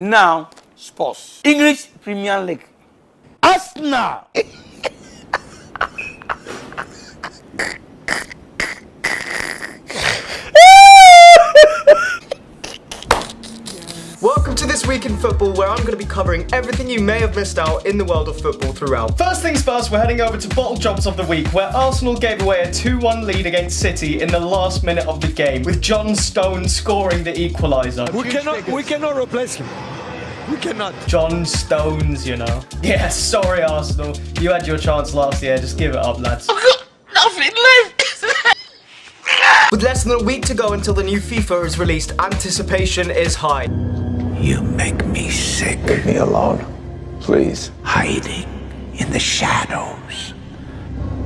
Now, sports. English Premier League. Arsenal. Welcome to This Week in Football, where I'm going to be covering everything you may have missed out in the world of football throughout. First things first, we're heading over to Bottle Jobs of the Week, where Arsenal gave away a 2-1 lead against City in the last minute of the game, with John Stones scoring the equaliser. We cannot replace him. We cannot. John Stones, you know. Yeah, sorry Arsenal. You had your chance last year, just give it up, lads. With less than a week to go until the new FIFA is released, anticipation is high. You make me sick. Leave me alone, please. Hiding in the shadows.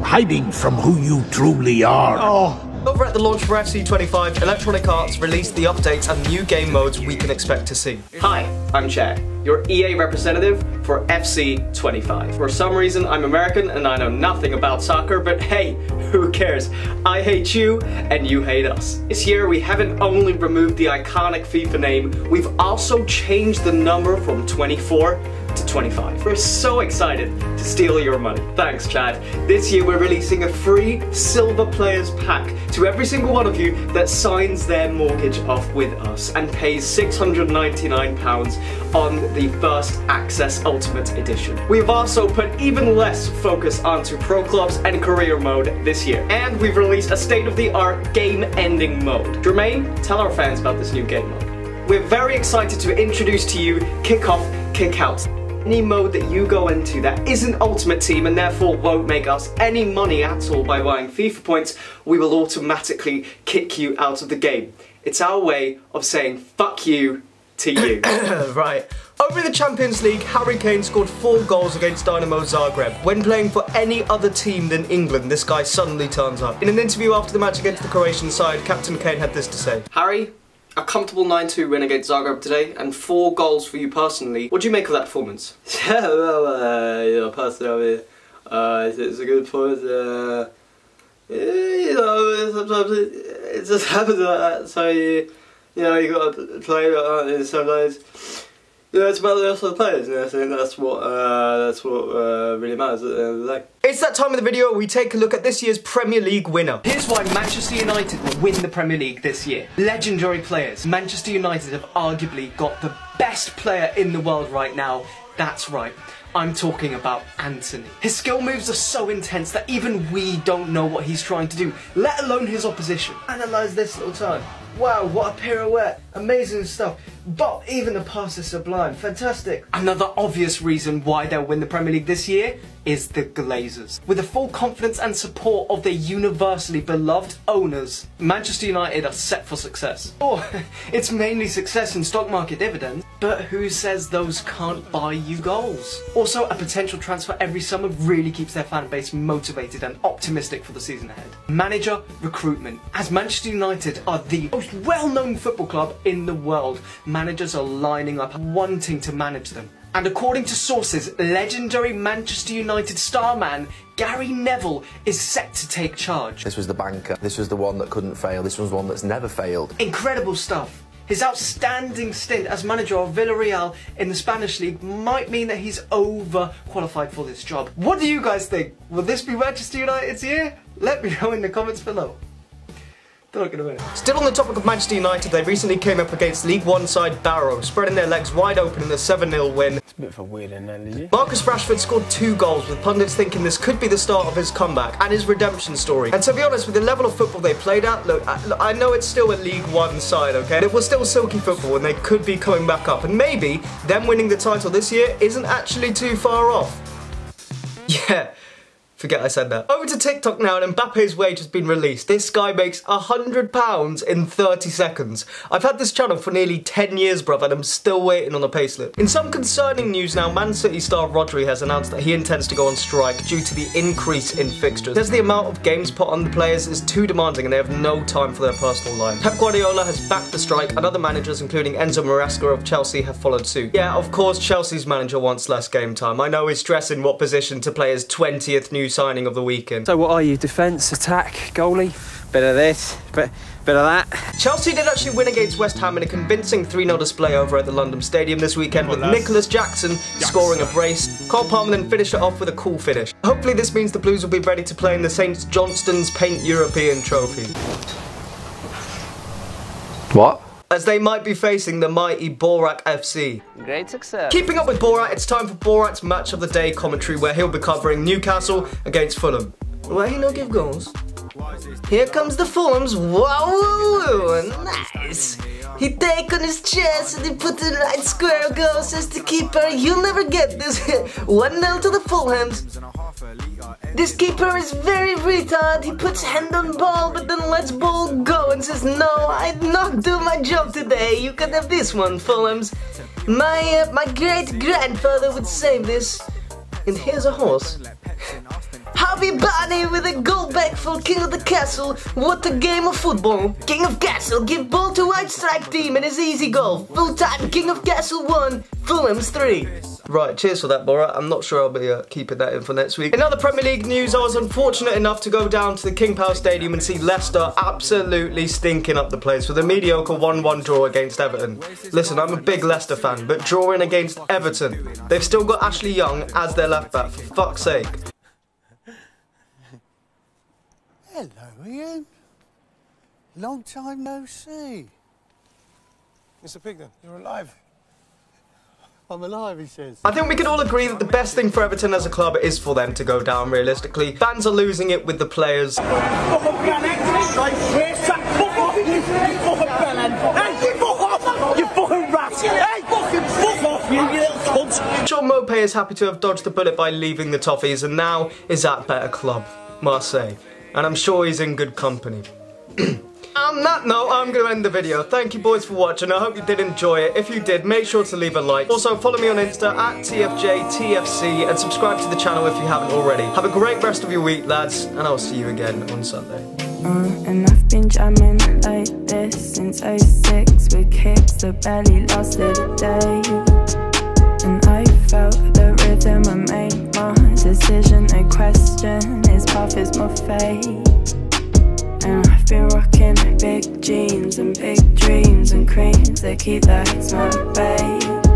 Hiding from who you truly are. Oh. Over at the launch for FC25, Electronic Arts released the updates and new game modes we can expect to see. Hi, I'm Chair, your EA representative for FC25. For some reason, I'm American and I know nothing about soccer, but hey, who cares? I hate you and you hate us. This year, we haven't only removed the iconic FIFA name, we've also changed the number from 24 to 25. We're so excited to steal your money. Thanks, Chad. This year we're releasing a free Silver Players Pack to every single one of you that signs their mortgage off with us and pays £699 on the First Access Ultimate Edition. We've also put even less focus onto Pro Clubs and Career Mode this year. And we've released a state-of-the-art game-ending mode. Jermaine, tell our fans about this new game mode. We're very excited to introduce to you Kick Off Kick Out. Any mode that you go into that isn't Ultimate Team and therefore won't make us any money at all by buying FIFA points, we will automatically kick you out of the game. It's our way of saying fuck you to you. Right. Over in the Champions League, Harry Kane scored 4 goals against Dynamo Zagreb. When playing for any other team than England, this guy suddenly turns up. In an interview after the match against the Croatian side, Captain Kane had this to say. Harry, a comfortable 9-2 win against Zagreb today, and 4 goals for you personally. What do you make of that performance? Yeah, well, you know, personally, it's a good performance. You know, sometimes it just happens like that. So you know, you gotta play it sometimes. You know, it's about the rest of the players, you know, so that's what really matters at the end of the day. It's that time of the video where we take a look at this year's Premier League winner. Here's why Manchester United will win the Premier League this year. Legendary players. Manchester United have arguably got the best player in the world right now. That's right. I'm talking about Antony. His skill moves are so intense that even we don't know what he's trying to do, let alone his opposition. Analyse this little time. Wow, what a pirouette. Amazing stuff. But even the pass is sublime. Fantastic. Another obvious reason why they'll win the Premier League this year is the Glazers. With the full confidence and support of their universally beloved owners, Manchester United are set for success. Or, it's mainly success in stock market dividends. But who says those can't buy you goals? Also, a potential transfer every summer really keeps their fan base motivated and optimistic for the season ahead. Manager recruitment. As Manchester United are the most well-known football club in the world, managers are lining up wanting to manage them. And according to sources, legendary Manchester United starman Gary Neville is set to take charge. This was the banker. This was the one that couldn't fail. This was one that's never failed. Incredible stuff. His outstanding stint as manager of Villarreal in the Spanish League might mean that he's overqualified for this job. What do you guys think? Will this be Manchester United's year? Let me know in the comments below. Still on the topic of Manchester United, they recently came up against League One side Barrow, spreading their legs wide open in a 7-0 win. It's a bit of a weird analogy. Marcus Rashford scored 2 goals, with pundits thinking this could be the start of his comeback and his redemption story. And to be honest, with the level of football they played at, look, I know it's still a League One side, okay? It was still silky football and they could be coming back up. And maybe them winning the title this year isn't actually too far off. Yeah. Forget I said that. Over to TikTok now, and Mbappe's wage has been released. This guy makes £100 in 30 seconds. I've had this channel for nearly 10 years, bruv, and I'm still waiting on a payslip. In some concerning news now, Man City star Rodri has announced that he intends to go on strike due to the increase in fixtures, as the amount of games put on the players is too demanding and they have no time for their personal lives. Pep Guardiola has backed the strike, and other managers, including Enzo Maresca of Chelsea, have followed suit. Yeah, of course, Chelsea's manager wants less game time. I know he's stressing what position to play his 20th new signing of the weekend. So what are you, defence, attack, goalie? Bit of this, bit of that. Chelsea did actually win against West Ham in a convincing 3-0 display over at the London Stadium this weekend, with Nicholas Jackson scoring a brace. Cole Palmer then finished it off with a cool finish. Hopefully this means the Blues will be ready to play in the St Johnstone's Paint European Trophy. What? As they might be facing the mighty Borac FC. Great success. Keeping up with Borac, it's time for Borac's Match of the Day commentary, where he'll be covering Newcastle against Fulham. Why he not give goals? Here comes the Fulham's, wow, nice. He take on his chest and he put the right square goal, says the keeper, you'll never get this. 1-0 to the Fulham's. This keeper is very retarded, he puts hand on ball but then lets ball go and says, no, I'd not do my job today, you can have this one, Fulham's. My great-grandfather would save this. And here's a horse. Harvey Barney with a goal back for King of the Castle. What a game of football. King of Castle give ball to white stripe team and it's easy goal. Full time, King of Castle 1, Fulham's 3. Right, cheers for that, Borat. I'm not sure I'll be keeping that in for next week. In other Premier League news, I was unfortunate enough to go down to the King Power Stadium and see Leicester absolutely stinking up the place with a mediocre 1-1 draw against Everton. Listen, I'm a big Leicester fan, but drawing against Everton, they've still got Ashley Young as their left back, for fuck's sake. Hello, Ian. Long time no see. Mr. Pigden, you're alive. I'm alive, he says. I think we can all agree that the best thing for Everton as a club is for them to go down, realistically. Fans are losing it with the players. Sean Mopé is happy to have dodged the bullet by leaving the Toffees and now is at better club, Marseille. And I'm sure he's in good company. On that note, I'm going to end the video. Thank you boys for watching. I hope you did enjoy it. If you did, make sure to leave a like. Also, follow me on Insta at TFJTFC and subscribe to the channel if you haven't already. Have a great rest of your week, lads, and I'll see you again on Sunday. And I've been jamming like this since 06 with kicks that barely lasted a day. And I felt the rhythm and made my decision a question. His path is my fate. And I've been rocking big jeans and big dreams and creams that keep that it's my babe.